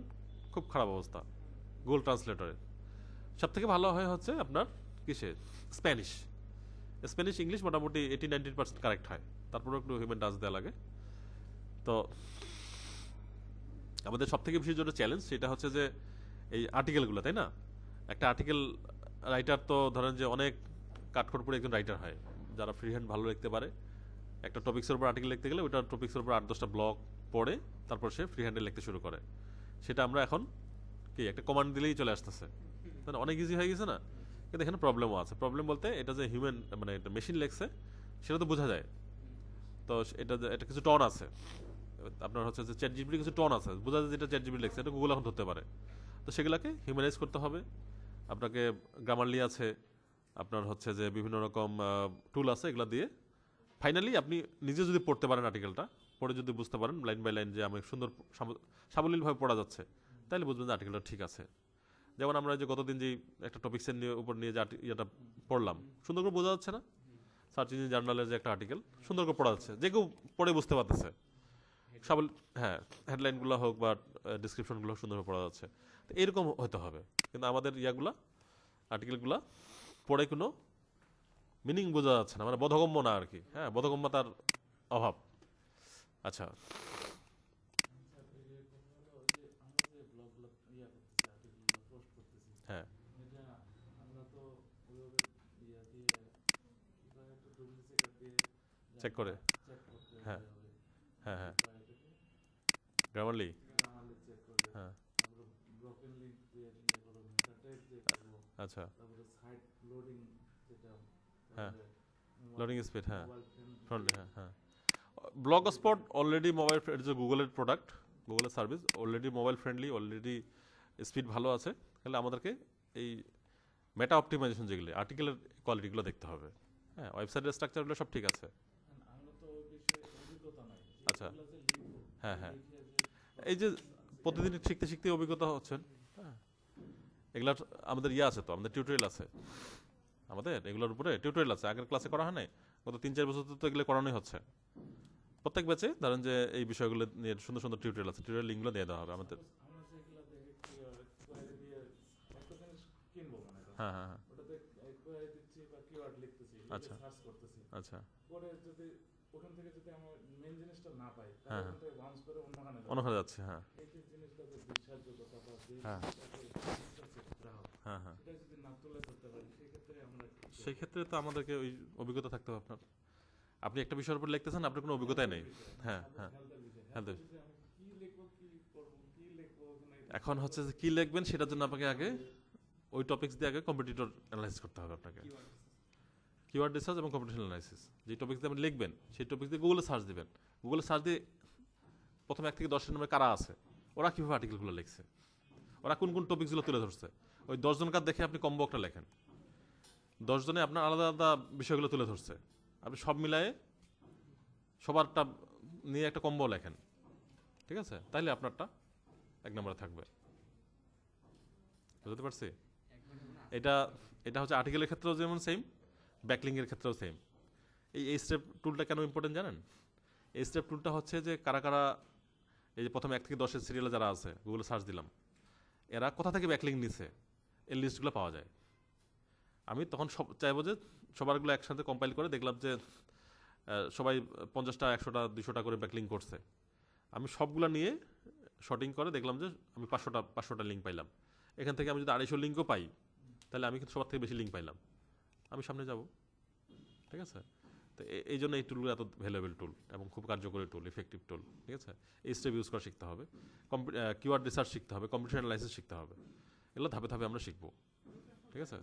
খুব খারাপ অবস্থা গুগল ট্রান্সলেটরের। সব থেকে ভালো হয় হচ্ছে আপনার কিসে, স্প্যানিশ। স্প্যানিশ ইংলিশ মোটামুটি এইটি নাইনটি পার্সেন্ট কারেক্ট হয়, তারপরেও একটু হিউম্যান টাচ দেওয়া লাগে। তো আমাদের সব থেকে বেশি যেটা চ্যালেঞ্জ সেটা হচ্ছে যে এই আর্টিকেলগুলো, তাই না? একটা আর্টিকেল রাইটার তো ধরেন যে অনেক কাঠখড় পড়ে একজন রাইটার হয়, যারা ফ্রি হ্যান্ড ভালো লিখতে পারে। একটা টপিক্সের উপর আর্টিকেল লিখতে গেলে ওইটার টপিক্সের উপর আট দশটা ব্লগ পড়ে তারপর সে ফ্রি হ্যান্ডে লিখতে শুরু করে। সেটা আমরা এখন কি একটা কমান্ড দিলেই চলে আসতেছে, তাই না? অনেক ইজি হয়ে গেছে না? কিন্তু এখানে প্রবলেমও আছে। প্রবলেম বলতে এটা যে হিউম্যান মানে এটা মেশিন লেখছে সেটা তো বোঝা যায়, তো এটা এটা কিছু টন আছে আপনার হচ্ছে যে চ্যাট জিপিটি কিছু টন আছে, বোঝা যায় যেটা চ্যাট জিপিটি লিখছে এটা গুগল এখন ধরতে পারে। তো সেগুলোকে হিউম্যানাইজ করতে হবে। আপনাকে গ্রামারলি আছে, আপনার হচ্ছে যে বিভিন্ন রকম টুল আছে, এগুলো দিয়ে ফাইনালি আপনি নিজে যদি পড়তে পারেন আর্টিকেলটা, পড়ে যদি বুঝতে পারেন লাইন বাই লাইন যে আমি সুন্দর সাবলীলভাবে পড়া যাচ্ছে, তাহলে বুঝবেন যে আর্টিকেলটা ঠিক আছে। যেমন আমরা যে গতদিন যে একটা টপিক্সের নিয়ে উপর নিয়ে যে ইয়েটা পড়লাম, সুন্দর করে বোঝা যাচ্ছে না, সার্চ ইঞ্জিন জার্নালের যে একটা আর্টিকেল সুন্দর করে পড়া যাচ্ছে, যে কেউ পড়ে বুঝতে পারতেছে, সাবল হ্যাঁ হেডলাইনগুলো হোক বা ডিসক্রিপশনগুলো হোক সুন্দরভাবে পড়া যাচ্ছে। তো এরকম হতে হবে। কিন্তু আমাদের ইয়াগুলা আর্টিকেলগুলো পড়ে কোনো মিনিং বোঝা যাচ্ছে না, মানে বোধগম্য না আর কি, হ্যাঁ বোধগম্যতার অভাব। আচ্ছা হ্যাঁ চেক করে হ্যাঁ হ্যাঁ হ্যাঁ গ্রামারলি হ্যাঁ আচ্ছা হ্যাঁ লোডিং স্পিড হ্যাঁ হ্যাঁ হ্যাঁ ব্লগ স্পট অলরেডি মোবাইল যে গুগলের প্রোডাক্ট, গুগলের service already mobile friendly, already speed ভালো আছে। তাহলে আমাদেরকে এই মেটা অপটিমাইজেশন যেগুলো আর্টিকেলের কোয়ালিটিগুলো দেখতে হবে। হ্যাঁ ওয়েবসাইটের স্ট্রাকচারগুলো সব ঠিক আছে। আচ্ছা হ্যাঁ হ্যাঁ এই যে প্রতিদিন শিখতে শিখতে অভিজ্ঞতা হচ্ছেন, হ্যাঁ এগুলো আমাদের ইয়ে আছে, তো আমাদের টিউটোরিয়াল আছে, আমাদের এগুলোর উপরে টিউটোরিয়াল আছে। আগের ক্লাসে করা হয় না, গত তিন চার বছর তো এগুলো করানোই হচ্ছে। প্রত্যেক ব্যাচে ধরেন যে এই বিষয়গুলো নিয়ে সুন্দর সুন্দর টিউটোরিয়াল আছে, টিউটোরিয়াল লিঙ্কগুলো দিয়ে দেওয়া হবে আমাদের। হ্যাঁ হ্যাঁ হ্যাঁ আচ্ছা আচ্ছা অন্যখানে যাচ্ছে। হ্যাঁ হ্যাঁ হ্যাঁ হ্যাঁ সেক্ষেত্রে তো আমাদেরকে ওই অভিজ্ঞতা থাকতে হবে। আপনার আপনি একটা বিষয়ের উপর লিখতেছেন, আপনার কোনো অভিজ্ঞতাই নেই। হ্যাঁ হ্যাঁ হ্যাঁ এখন হচ্ছে যে কী লিখবেন সেটার জন্য আপনাকে আগে ওই টপিক্স দিয়ে আগে কম্পিটিটর অ্যানালাইসিস করতে হবে। আপনাকে কিওয়ার্ড রিসার্চ এবং কম্পিটিশন অ্যানালাইসিস, যে টপিক্স দিয়ে আপনি লিখবেন সেই টপিক্স দিয়ে গুগলে সার্চ দেবেন। গুগলে সার্চ দিয়ে প্রথম এক থেকে দশটা নম্বরে কারা আছে, ওরা কীভাবে আর্টিকেলগুলো লিখছে, ওরা কোন কোন টপিকসগুলো তুলে ধরছে, ওই দশজনকার দেখে আপনি কম্বো একটা লেখেন। দশজনে আপনার আলাদা আলাদা বিষয়গুলো তুলে ধরছে, আপনি সব মিলায়ে সবারটা নিয়ে একটা কম্বো লেখেন, ঠিক আছে? তাহলে আপনারটা এক নম্বরে থাকবে। বুঝতে পারছি? এটা এটা হচ্ছে আর্টিকেলের ক্ষেত্রেও যেমন সেম, ব্যাকলিংয়ের ক্ষেত্রেও সেম। এই এই স্টেপ টুলটা কেন ইম্পর্টেন্ট জানেন? এই স্টেপ টুলটা হচ্ছে যে কারা কারা এই যে প্রথম এক থেকে দশের সিরিয়ালে যারা আছে, গুগলে সার্চ দিলাম, এরা কোথা থেকে ব্যাকলিং নিছে, এই লিস্টগুলো পাওয়া যায়। আমি তখন সব চাইবো যে সবারগুলো একসাথে কম্পাইল করে দেখলাম যে সবাই পঞ্চাশটা একশোটা দুশোটা করে ব্যাকলিং করছে। আমি সবগুলো নিয়ে শর্টিং করে দেখলাম যে আমি পাঁচশোটা পাঁচশোটা লিঙ্ক পাইলাম। এখান থেকে আমি যদি আড়াইশো লিঙ্কও পাই, তাহলে আমি কিন্তু সবার থেকে বেশি লিঙ্ক পাইলাম, আমি সামনে যাব, ঠিক আছে? তো এই জন্য এই টুলগুলো এত ভ্যালুয়েবল টুল এবং খুব কার্যকরী টুল, ইফেক্টিভ টুল, ঠিক আছে? এই স্টেপ ইউজ করা শিখতে হবে, কম্পি কিওয়ার্ড রিসার্চ শিখতে হবে, কম্পিটিশন অ্যানালাইসিস শিখতে হবে। এগুলো ধাপে ধাপে আমরা শিখবো, ঠিক আছে?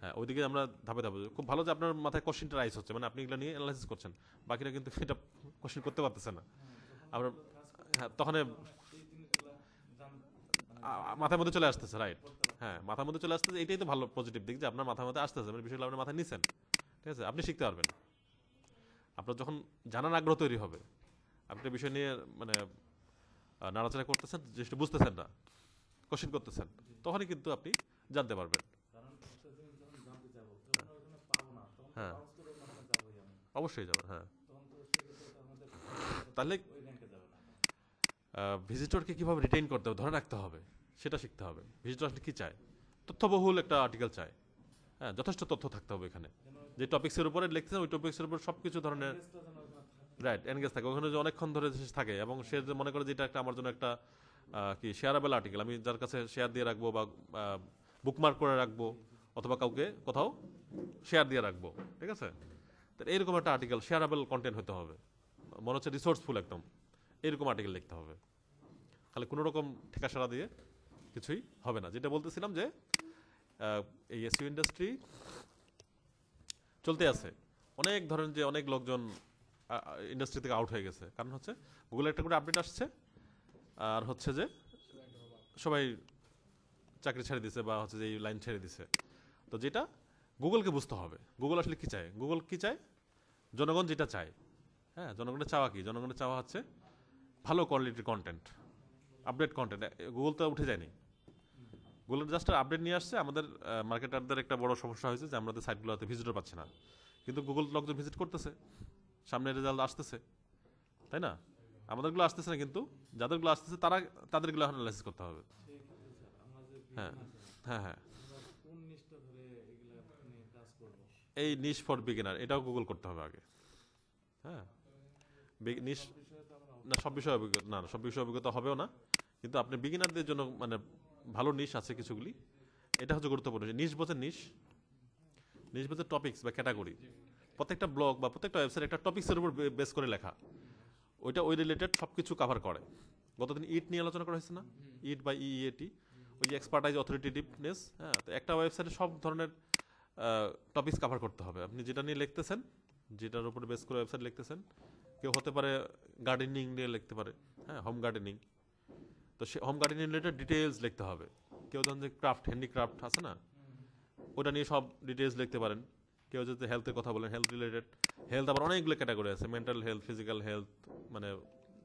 হ্যাঁ ওইদিকে আমরা ধাপে ধাপে খুব ভালো যে আপনার মাথায় কোশ্চেনটা রাইজ হচ্ছে, মানে আপনি এগুলো নিয়ে অ্যানালাইসিস করছেন, বাকিরা কিন্তু এটা কোশ্চেন করতে পারতেছে না। আমরা হ্যাঁ তখন মাথার মধ্যে চলে আসতেছে, রাইট? হ্যাঁ মাথার মধ্যে চলে আসতেছে, এটাই তো ভালো পজিটিভ দিক যে আপনার মাথার মধ্যে আসতেছে, মানে বিষয়গুলো আপনার মাথায় নিচ্ছেন, ঠিক আছে? আপনি শিখতে পারবেন। আপনার যখন জানার আগ্রহ তৈরি হবে, আপনি বিষয় নিয়ে মানে নাড়াচাড়া করতেছেন, জিনিসটা বুঝতেছেন না, কোশ্চেন করতেছেন, তখনই কিন্তু আপনি জানতে পারবেন। হ্যাঁ অবশ্যই যাবেন। হ্যাঁ তাহলে ভিজিটরকে কীভাবে রিটেইন করতে হবে, ধরে রাখতে হবে, সেটা শিখতে হবে। ভিজিটর আসলে কী চায়? তথ্যবহুল একটা আর্টিকেল চায়। হ্যাঁ যথেষ্ট তথ্য থাকতে হবে এখানে, যে টপিক্সের উপরে লিখতেছেন ওই টপিক্সের উপর সব কিছু ধরনের, রাইট, এনগেজ থাকে ওখানে, যে অনেকক্ষণ ধরে থাকে। এবং সে যে মনে করে যে এটা একটা আমার জন্য একটা কি শেয়ারেবল আর্টিকেল, আমি যার কাছে শেয়ার দিয়ে রাখবো বা বুকমার্ক করে রাখবো, অথবা কাউকে কোথাও শেয়ার দিয়ে রাখবো, ঠিক আছে? তো এইরকম একটা আর্টিকেল শেয়ারেবল কন্টেন্ট হতে হবে, মনে হচ্ছে রিসোর্সফুল একদম, এরকম আর্টিকেল লিখতে হবে। তাহলে কোনো রকম ঠেকাশারা দিয়ে কিছুই হবে না। যেটা বলতেছিলাম যে এই এসইও ইন্ডাস্ট্রি চলতে আছে, অনেক ধরনের যে অনেক লোকজন ইন্ডাস্ট্রি থেকে আউট হয়ে গেছে। কারণ হচ্ছে গুগল একটা করে আপডেট আসছে আর হচ্ছে যে সবাই চাকরি ছেড়ে দিছে বা হচ্ছে যে এই লাইন ছেড়ে দিছে। তো যেটা গুগলকে বুঝতে হবে, গুগল আসলে কী চায়, গুগল কী চায়, জনগণ যেটা চায়। হ্যাঁ, জনগণের চাওয়া কি? জনগণের চাওয়া হচ্ছে ভালো কোয়ালিটির কন্টেন্ট, আপডেট কন্টেন্ট। গুগল তো উঠে যায়নি, গুগলের জাস্ট আপডেট নিয়ে আসছে। আমাদের মার্কেটারদের একটা বড় সমস্যা হয়েছে যে আমাদের সাইটগুলোতে ভিজিটর পাচ্ছে না, কিন্তু গুগল লোকজন ভিজিট করতেছে, সামনে রেজাল্ট আসতেছে, তাই না? আমাদেরগুলো আসতেছে না, কিন্তু যাদেরগুলো আসতেছে তারা তাদেরগুলো অ্যানালাইসিস করতে হবে। হ্যাঁ হ্যাঁ হ্যাঁ, এই নিশ ফর বিগিনার এটাও গুগল করতে হবে আগে। হ্যাঁ, নিশ না, সব বিষয়ে অভিজ্ঞতা না, সব বিষয়ে অভিজ্ঞতা হবেও না, কিন্তু আপনি বিগিনারদের জন্য মানে ভালো নিশ আছে কিছুগুলি, এটা হচ্ছে গুরুত্বপূর্ণ। নিশ বলতে নিশ নিশ বলতে টপিকস বা ক্যাটাগরি। প্রত্যেকটা ব্লগ বা প্রত্যেকটা ওয়েবসাইট একটা টপিক্সের উপর বেস করে লেখা, ওইটা ওই রিলেটেড সব কিছু কভার করে। গতদিন ইট নিয়ে আলোচনা করা হয়েছে না, ইট বা ইইএটি, ওই এক্সপার্টাইজ, অথরিটিভনেস। হ্যাঁ, তো একটা ওয়েবসাইটে সব ধরনের টপিকস কভার করতে হবে। আপনি যেটা নিয়ে লিখতেছেন, যেটার উপর বেস করে ওয়েবসাইট লিখতেছেন, কেউ হতে পারে গার্ডেনিং নিয়ে লিখতে পারে, হ্যাঁ, হোম গার্ডেনিং। তো সে হোম গার্ডেনিং রিলেটেড ডিটেলস লিখতে হবে। কেউ ধরেন যে ক্রাফট, হ্যান্ডিক্রাফট আছে না, ওটা নিয়ে সব ডিটেলস লিখতে পারেন। কেউ যদি হেলথের কথা বলেন, হেলথ রিলেটেড, হেলথ আবার অনেকগুলো ক্যাটাগরি আছে, মেন্টাল হেলথ, ফিজিক্যাল হেলথ, মানে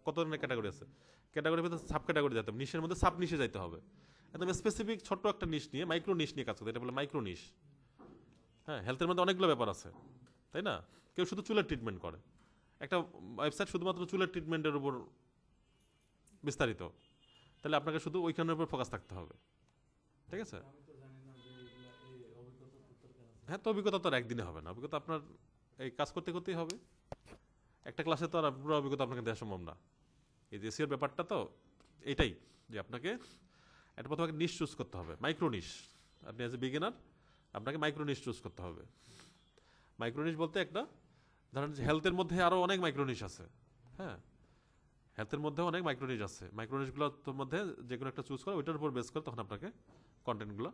কত ধরনের ক্যাটাগরি আছে। ক্যাটাগরির মধ্যে সাব ক্যাটাগরি যেতে হবে, নিশের মধ্যে সাব নিশে যাইতে হবে। একদম স্পেসিফিক ছোট্ট একটা নিশ নিয়ে, মাইক্রো নিশ নিয়ে কাজ করতে, এটা বলে মাইক্রো নিশ। হ্যাঁ, হেলথের মধ্যে অনেকগুলো ব্যাপার আছে, তাই না? কেউ শুধু চুলের ট্রিটমেন্ট করে, একটা ওয়েবসাইট শুধুমাত্র চুলের ট্রিটমেন্টের উপর বিস্তারিত, তাহলে আপনাকে শুধু ওইখানের উপর ফোকাস থাকতে হবে। ঠিক আছে? হ্যাঁ, তো অভিজ্ঞতা তো আর একদিনে হবে না, অভিজ্ঞতা আপনার এই কাজ করতে করতেই হবে। একটা ক্লাসে তো আর পুরো অভিজ্ঞতা আপনাকে দেওয়া সম্ভব না। এই যে এসইওর ব্যাপারটা তো এটাই, যে আপনাকে একটা প্রথমে নিশ চুজ করতে হবে, মাইক্রো নিশ। আপনি অ্যাজ এ বিগিনার আপনাকে মাইক্রো নিশ চুজ করতে হবে। মাইক্রো নিশ বলতে একটা ধরেন হেলথের মধ্যে আরও অনেক মাইক্রো নিশ আছে। হ্যাঁ, হেলথের মধ্যেও অনেক মাইক্রো নিশ আছে। মাইক্রো নিশগুলোর মধ্যে যে কোনো একটা চুজ করে, ওইটার উপর বেস করে তখন আপনাকে কন্টেন্টগুলো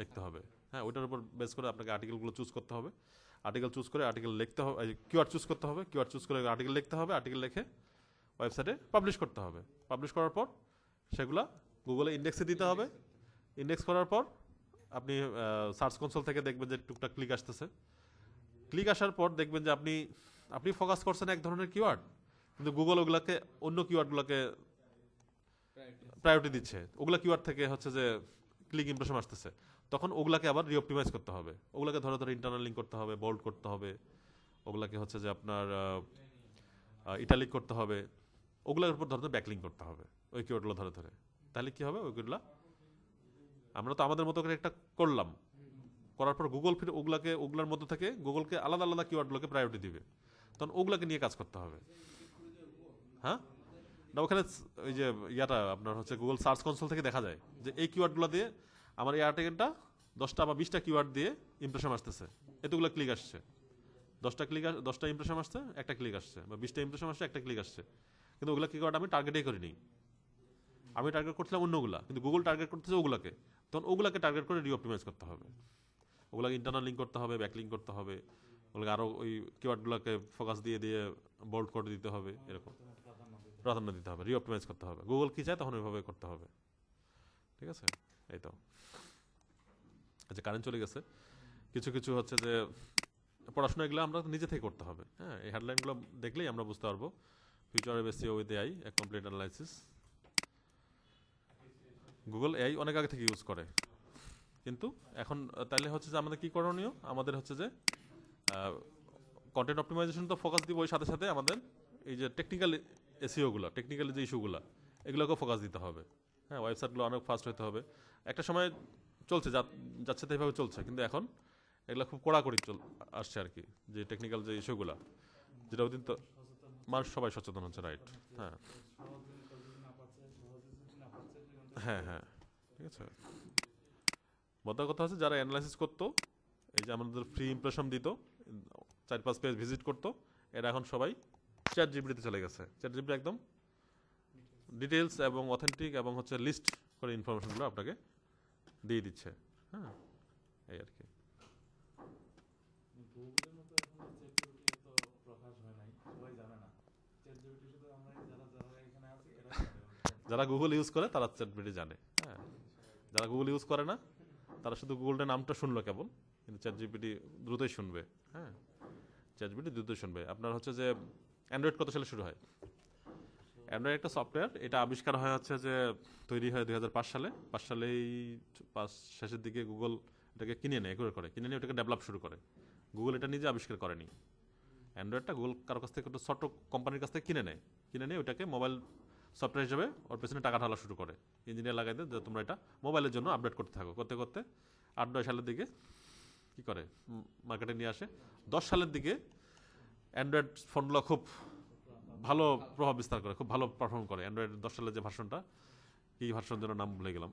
লিখতে হবে। হ্যাঁ, ওইটার উপর বেস করে আপনাকে আর্টিকেলগুলো চুজ করতে হবে। আর্টিকেল চুজ করে আর্টিকেল লিখতে হবে, কিওয়ার্ড চুজ করতে হবে, কিওয়ার্ড চুজ করে আর্টিকেল লিখতে হবে, আর্টিকেল লিখে ওয়েবসাইটে পাবলিশ করতে হবে। পাবলিশ করার পর সেগুলো গুগলে ইন্ডেক্সে দিতে হবে। ইন্ডেক্স করার পর আপনি সার্চ কনসোল থেকে দেখবেন যে টুকটাক ক্লিক আসতেছে। ক্লিক আসার পর দেখবেন যে আপনি আপনি ফোকাস করছেন এক ধরনের কিওয়ার্ড, কিন্তু গুগল ওগুলোকে অন্য কিওয়ার্ডগুলোকে প্রায়োরিটি দিচ্ছে। ওগুলো কিওয়ার্ড থেকে হচ্ছে যে ক্লিক ইমপ্রেশন আসতেছে, তখন ওগুলাকে আবার রিঅপটিমাইজ করতে হবে। ওগুলাকে ধরে ধরে ইন্টারনাল লিঙ্ক করতে হবে, বোল্ড করতে হবে, ওগুলাকে হচ্ছে যে আপনার ইটালিক করতে হবে, ওগুলোর উপর ধরে ধরে ব্যাকলিং করতে হবে ওই কিওয়ার্ডগুলো ধরে ধরে। তাহলে কী হবে? ওইগুলো আমরা তো আমাদের মতো করে একটা করলাম, করার পর গুগল ফির ওগুলাকে ওগুলোর মধ্যে থেকে গুগলকে আলাদা আলাদা কিওয়ার্ডগুলোকে প্রায়োরিটি দিবে, তখন ওগুলোকে নিয়ে কাজ করতে হবে। হ্যাঁ, না ওখানে ওই যে ইয়াটা আপনার হচ্ছে গুগল সার্চ কনসোল থেকে দেখা যায় যে এই কিওয়ার্ডগুলো দিয়ে আমার এই আর্টিকেলটা দশটা বা বিশটা কিওয়ার্ড দিয়ে ইমপ্রেশন আসতেছে, এতগুলো ক্লিক আসছে, দশটা ক্লিক দশটা ইমপ্রেশন আসছে, একটা ক্লিক আসছে, বা বিশটা ইমপ্রেশন আসছে, একটা ক্লিক আসছে, কিন্তু ওগুলো কিওয়ার্ড আমি টার্গেটই করিনি। আমি টার্গেট করছিলাম অন্যগুলা, কিন্তু গুগল টার্গেট করতেছে ওগুলোকে, তখন ওগুলোকে টার্গেট করে রিঅপটিমাইজ করতে হবে। ওগুলোকে ইন্টারনাল লিঙ্ক করতে হবে, ব্যাকলিং করতে হবে, ওগুলোকে আরও ওই কিওয়ার্ডগুলোকে ফোকাস দিয়ে দিয়ে বোল্ড করে দিতে হবে, এরকম প্রাধান্য দিতে হবে, রিঅপটিমাইজ করতে হবে। গুগল কী চায় তখন ওইভাবে করতে হবে। ঠিক আছে? এই তো। আচ্ছা, কারেন্ট চলে গেছে। কিছু কিছু হচ্ছে যে পড়াশোনা এগুলো আমরা নিজে থেকে করতে হবে। হ্যাঁ, এই হেডলাইনগুলো দেখলেই আমরা বুঝতে পারবো। Future of SEO with AI, a complete analysis. Google AI অনেক আগে থেকে ইউজ করে, কিন্তু এখন তাহলে হচ্ছে যে আমাদের কী করণীয়? আমাদের হচ্ছে যে কন্টেন্ট অপটিমাইজেশন তো ফোকাস দিব, ওই সাথে সাথে আমাদের এই যে টেকনিক্যাল এসইওগুলো, টেকনিক্যাল যে ইস্যুগুলো, এগুলোকেও ফোকাস দিতে হবে। হ্যাঁ, ওয়েবসাইটগুলো অনেক ফাস্ট হতে হবে। একটা সময় চলছে, যাচ্ছে তো এইভাবে চলছে, কিন্তু এখন এগুলো খুব কড়াকড়ি চল আসছে আর কি, যে টেকনিক্যাল যে ইস্যুগুলো, যেটা ওই দিন তো মানুষ সবাই সচেতন হচ্ছে। রাইট। হ্যাঁ হ্যাঁ হ্যাঁ ঠিক আছে। মজার কথা হচ্ছে যারা অ্যানালাইসিস করতো, এই যে আমাদের ফ্রি ইমপ্রেশন দিত, চার পাঁচ পেজ ভিজিট করতো, এরা এখন সবাই চ্যাট জিপিটিতে চলে গেছে। চ্যাট জিপিটি একদম ডিটেলস এবং অথেন্টিক এবং হচ্ছে লিস্ট করে ইনফরমেশনগুলো আপনাকে দিয়ে দিচ্ছে। হ্যাঁ, এই আর কি। যারা গুগল ইউজ করে তারা চ্যাটজিপিটি জানে, হ্যাঁ, যারা গুগল ইউজ করে না তারা শুধু গুগলের নামটা শুনলো কেবল, কিন্তু চ্যাটজিপিটি দ্রুতই শুনবে, হ্যাঁ, চ্যাটজিপিটি দ্রুতই শুনবে। আপনার হচ্ছে যে অ্যান্ড্রয়েড কত সালে শুরু হয়? অ্যান্ড্রয়েড একটা সফটওয়্যার, এটা আবিষ্কার হয় হচ্ছে যে তৈরি হয় দুই হাজার পাঁচ সালে পাঁচ সালেই পাঁচ শেষের দিকে গুগল এটাকে কিনে নেয়, এগুলো করে কিনে নিয়ে ওটাকে ডেভেলপ শুরু করে। গুগল এটা নিজে আবিষ্কার করেনি, অ্যান্ড্রয়েডটা গুগল কারোর কাছ থেকে একটা ছোট কোম্পানির কাছ থেকে কিনে নেয়, কিনে নিয়ে ওটাকে মোবাইল সফটওয়্যার হিসেবে ওর পেছনে টাকা ঢালা শুরু করে ইঞ্জিনিয়ার লাগাই দেয় যে তোমরা এটা মোবাইলের জন্য আপডেট করতে থাকো। করতে করতে আট নয় সালের দিকে কী করে মার্কেটে নিয়ে আসে। দশ সালের দিকে অ্যান্ড্রয়েড ফোনগুলো খুব ভালো প্রভাব বিস্তার করে, খুব ভালো পারফর্ম করে। অ্যান্ড্রয়েড দশ সালের যে ভার্সনটা, কী ভার্সন যেন নাম ভুলে গেলাম,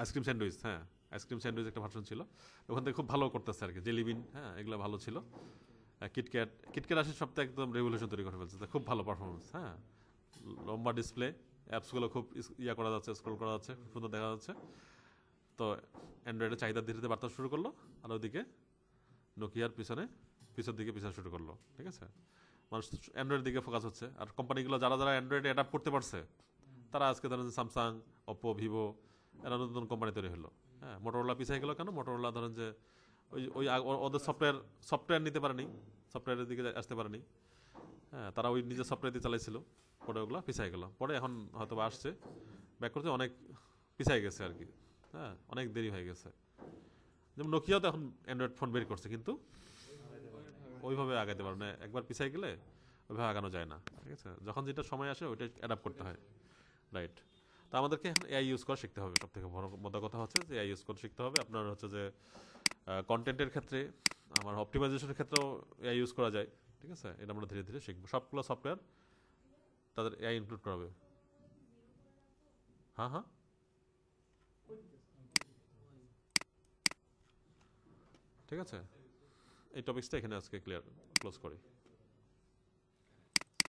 আইসক্রিম স্যান্ডউইচ, হ্যাঁ আইসক্রিম স্যান্ডউইচ একটা ভার্সন ছিল, ওখান থেকে খুব ভালো করতেছে আর কি। জেলিবিন, হ্যাঁ এগুলো ভালো ছিল। কিটক্যাট, কিটক্যাট আসে সপ্তাহে একদম রেভলিউশন তৈরি করে ফেলছে, খুব ভালো পারফরমেন্স, হ্যাঁ লম্বা ডিসপ্লে, অ্যাপসগুলো খুব ইয়া করা যাচ্ছে, স্ক্রল করা যাচ্ছে, খুব সুন্দর দেখা যাচ্ছে। তো অ্যান্ড্রয়েডের চাহিদা ধীরে ধীরে বাড়তে শুরু করলো, আর ওদিকে নোকিয়ার পিছনে পিছন দিকে পিছন শুরু করলো। ঠিক আছে, মানুষ অ্যান্ড্রয়েড দিকে ফোকাস হচ্ছে। আর কোম্পানিগুলো যারা যারা অ্যান্ড্রয়েডে অ্যাডাপ্ট করতে পারছে তারা আজকে ধরেন স্যামসাং, ওপো, ভিভো, এরা নতুন কোম্পানি তৈরি হলো। হ্যাঁ, মোটরোলা পিছিয়ে গেলো কেন? মোটরোলা ধরেন যে ওই ওই ওদের সফটওয়্যার সফটওয়্যার নিতে পারেনি, সফটওয়্যারের দিকে আসতে পারেনি, হ্যাঁ তারা ওই নিজের সফটওয়্যার দিয়ে চালাইছিল, পরে ওগুলো পিছিয়ে গেলো, পরে এখন হয়তো আসছে ব্যাক করতে, অনেক পিছিয়ে গেছে আর কি, হ্যাঁ অনেক দেরি হয়ে গেছে। যেমন নোকিয়াও তো এখন অ্যান্ড্রয়েড ফোন বের করছে, কিন্তু ওইভাবে আগাতে পারে না, একবার পিছিয়ে গেলে ওইভাবে আগানো যায় না। ঠিক আছে, যখন যেটা সময় আসে ওইটা অ্যাডাপ্ট করতে হয়, রাইট। তো আমাদেরকে এখন এআই ইউজ করা শিখতে হবে, সব থেকে বড় মতো কথা হচ্ছে যে এআই ইউজ করা শিখতে হবে। আপনার হচ্ছে যে কন্টেন্টের ক্ষেত্রে, আমার অপটিমাইজেশনের ক্ষেত্রেও এআই ইউজ করা যায়। ঠিক আছে, এটা আমরা ধীরে ধীরে শিখবো। সবগুলো সফটওয়্যার তাদের এআই ইনক্লুড করা হবে। হ্যাঁ হ্যাঁ ঠিক আছে, এই টপিকসটা এখানে আজকে ক্লিয়ার ক্লোজ করি।